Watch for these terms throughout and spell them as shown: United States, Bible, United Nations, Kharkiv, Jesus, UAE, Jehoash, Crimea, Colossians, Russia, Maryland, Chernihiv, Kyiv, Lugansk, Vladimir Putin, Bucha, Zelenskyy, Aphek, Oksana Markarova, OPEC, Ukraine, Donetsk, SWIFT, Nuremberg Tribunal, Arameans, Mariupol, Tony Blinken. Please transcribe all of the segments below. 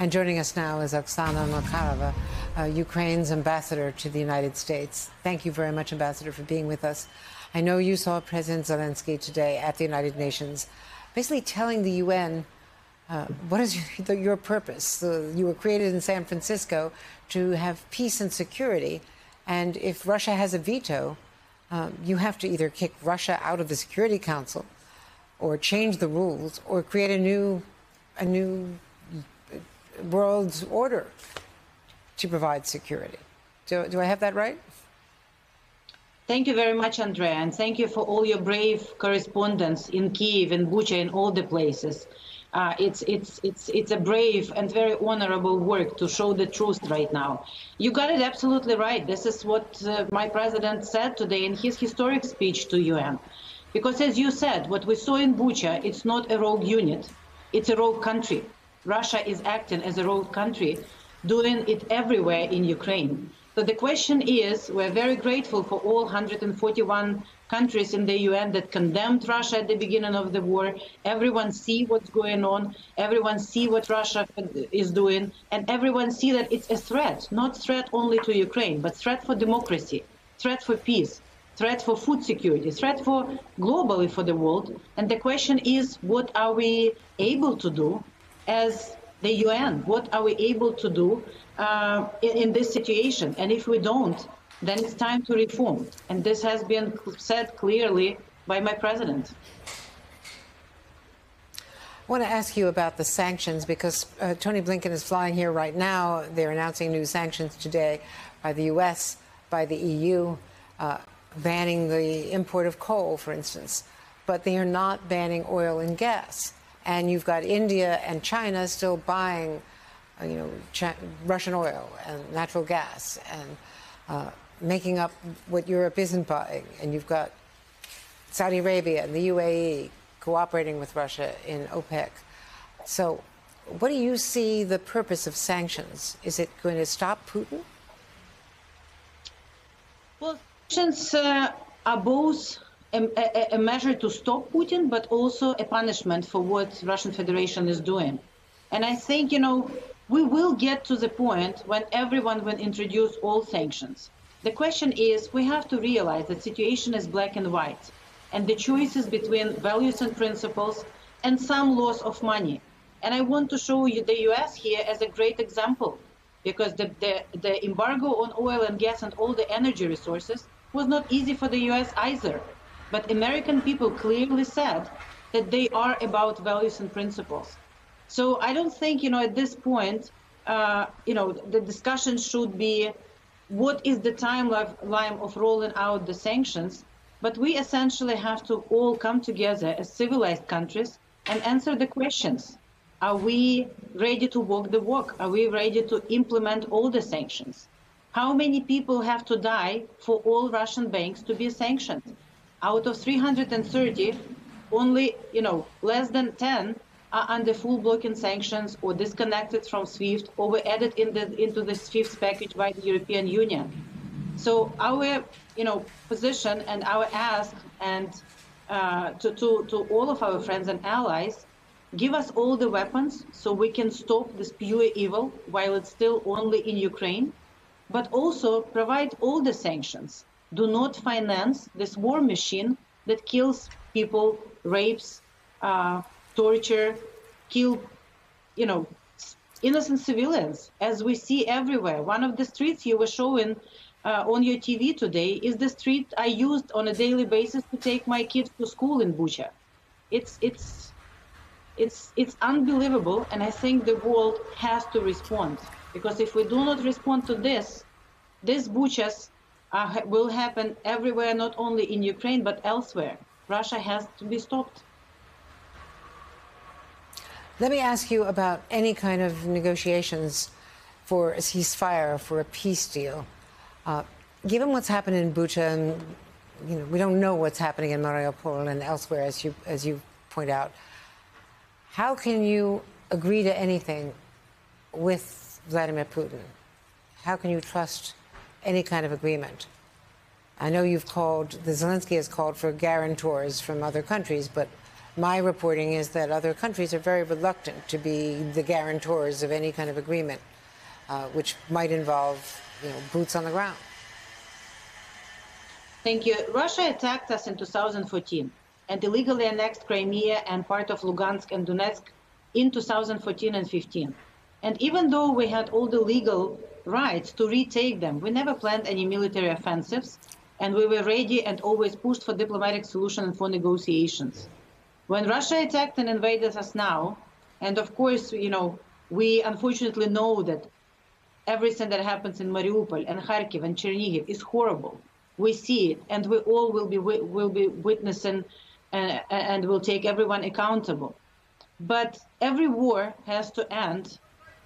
And joining us now is Oksana Markarova, Ukraine's ambassador to the United States. Thank you very much, Ambassador, for being with us. I know you saw President Zelenskyy today at the United Nations, basically telling the UN what is your purpose. You were created in San Francisco to have peace and security, and if Russia has a veto, you have to either kick Russia out of the Security Council or change the rules or create a new world's order to provide security. Do I have that right? Thank you very much, Andrea, and thank you for all your brave correspondents in Kyiv and Bucha and all the places. It's a brave and very honorable work to show the truth right now. You got it absolutely right. This is what my president said today in his historic speech to UN. Because as you said, what we saw in Bucha, it's not a rogue unit, it's a rogue country. Russia is acting as a rogue country, doing it everywhere in Ukraine. So the question is, we're very grateful for all 141 countries in the UN that condemned Russia at the beginning of the war. Everyone see what's going on. Everyone see what Russia is doing. And everyone see that it's a threat, not threat only to Ukraine, but threat for democracy, threat for peace, threat for food security, threat for globally for the world. And the question is, what are we able to do as the UN? What are we able to do in this situation? And if we don't, then it's time to reform. And this has been said clearly by my president. I want to ask you about the sanctions, because Tony Blinken is flying here right now. They're announcing new sanctions today by the U.S., by the EU, banning the import of coal, for instance. But they are not banning oil and gas. And you've got India and China still buying Russian oil and natural gas and making up what Europe isn't buying. And you've got Saudi Arabia and the UAE cooperating with Russia in OPEC. So what do you see the purpose of sanctions? Is it going to stop Putin? Well, sanctions are both a measure to stop Putin, but also a punishment for what Russian Federation is doing. And I think, we will get to the point when everyone will introduce all sanctions. The question is, we have to realize that situation is black and white, and the choices between values and principles and some loss of money. And I want to show you the US here as a great example, because the embargo on oil and gas and all the energy resources was not easy for the US either. But American people clearly said that they are about values and principles. So I don't think, at this point, the discussion should be what is the timeline of rolling out the sanctions. But we essentially have to all come together as civilized countries and answer the questions. Are we ready to walk the walk? Are we ready to implement all the sanctions? How many people have to die for all Russian banks to be sanctioned? Out of 330, only, less than 10 are under full blocking sanctions or disconnected from SWIFT or were added into the SWIFT package by the European Union. So our, position and our ask and to all of our friends and allies, give us all the weapons so we can stop this pure evil while it's still only in Ukraine, but also provide all the sanctions. Do not finance this war machine that kills people, rapes, torture, kill, innocent civilians, as we see everywhere. One of the streets you were showing on your TV today is the street I used on a daily basis to take my kids to school in Bucha. It's unbelievable, and I think the world has to respond, because if we do not respond to this, these Buchas will happen everywhere, not only in Ukraine, but elsewhere. Russia has to be stopped. Let me ask you about any kind of negotiations for a ceasefire, for a peace deal. Given what's happened in Bucha, and we don't know what's happening in Mariupol and elsewhere, as you point out, how can you agree to anything with Vladimir Putin? How can you trust any kind of agreement? I know the Zelenskyy has called for guarantors from other countries, but My reporting is that other countries are very reluctant to be the guarantors of any kind of agreement, which might involve, boots on the ground. Thank you. Russia attacked us in 2014 and illegally annexed Crimea and part of Lugansk and Donetsk in 2014 and 15. And even though we had all the legal rights to retake them, we never planned any military offensives, and we were ready and always pushed for diplomatic solution and for negotiations. When Russia attacked and invaded us now, and of course, we unfortunately know that everything that happens in Mariupol and Kharkiv and Chernihiv is horrible. We see it, and we all will be witnessing and will take everyone accountable. But every war has to end.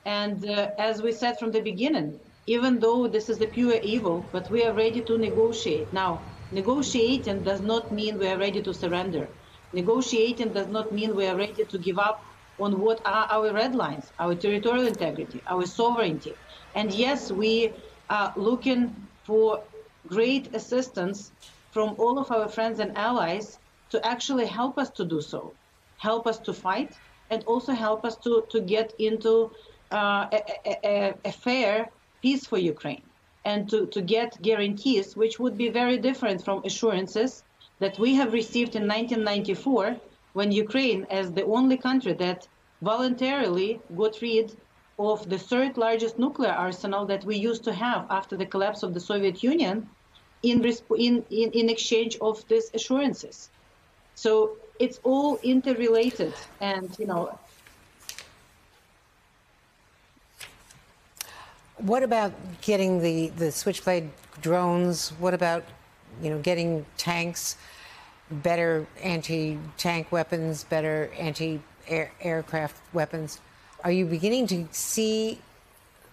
And as we said from the beginning, even though this is the pure evil, but we are ready to negotiate. Now, negotiating does not mean we are ready to surrender. Negotiating does not mean we are ready to give up on what are our red lines, our territorial integrity, our sovereignty. And yes, we are looking for great assistance from all of our friends and allies to actually help us to do so, help us to fight, and also help us to get into a fair peace for Ukraine, and to get guarantees, which would be very different from assurances that we have received in 1994, when Ukraine, as the only country that voluntarily got rid of the third largest nuclear arsenal that we used to have after the collapse of the Soviet Union, in exchange of these assurances. So it's all interrelated, and What about getting the Switchblade drones? What about, getting tanks, better anti-tank weapons, better anti-aircraft weapons? Are you beginning to see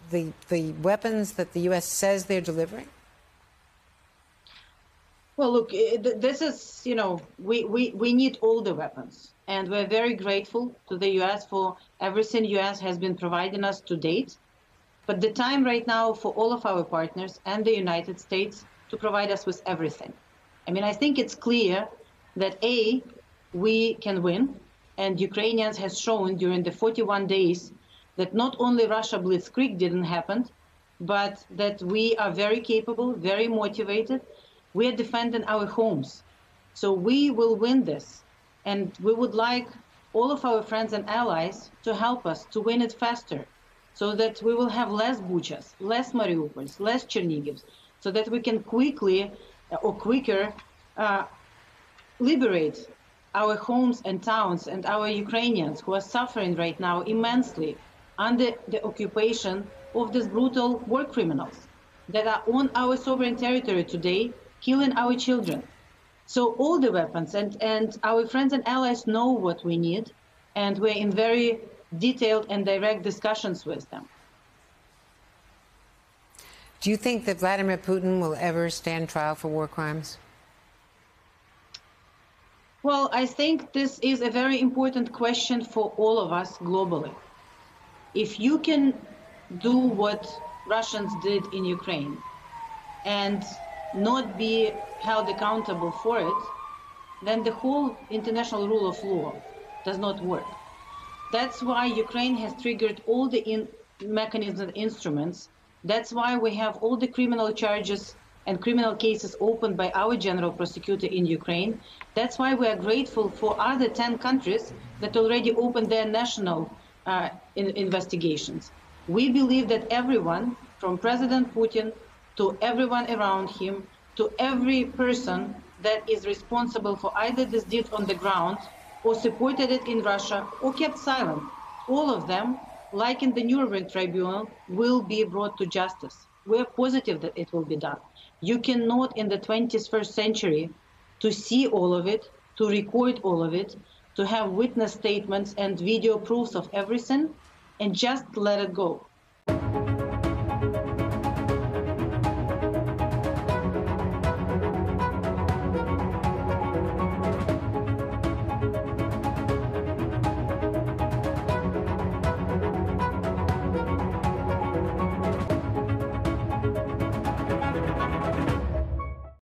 the weapons that the U.S. says they're delivering? Well, look, this is, we need all the weapons. And we're very grateful to the U.S. for everything the U.S. has been providing us to date. But the time right now for all of our partners and the United States to provide us with everything. I think it's clear that, A, we can win, and Ukrainians have shown during the 41 days that not only Russia blitzkrieg didn't happen, but that we are very capable, very motivated. We are defending our homes. So we will win this. And we would like all of our friends and allies to help us to win it faster, so that we will have less Buchas, less Mariupols, less Chernigivs, so that we can quickly or quicker liberate our homes and towns and our Ukrainians who are suffering right now immensely under the occupation of these brutal war criminals that are on our sovereign territory today, killing our children. So all the weapons, and our friends and allies know what we need, and we're in very detailed and direct discussions with them. Do you think that Vladimir Putin will ever stand trial for war crimes? Well, I think this is a very important question for all of us globally. If you can do what Russians did in Ukraine and not be held accountable for it, then the whole international rule of law does not work. That's why Ukraine has triggered all the mechanisms and instruments. That's why we have all the criminal charges and criminal cases opened by our general prosecutor in Ukraine. That's why we are grateful for other 10 countries that already opened their national investigations. We believe that everyone, from President Putin to everyone around him, to every person that is responsible for either this deed on the ground or supported it in Russia, or kept silent, all of them, like in the Nuremberg Tribunal, will be brought to justice. We're positive that it will be done. You cannot, in the 21st century, to see all of it, to record all of it, to have witness statements and video proofs of everything, and just let it go.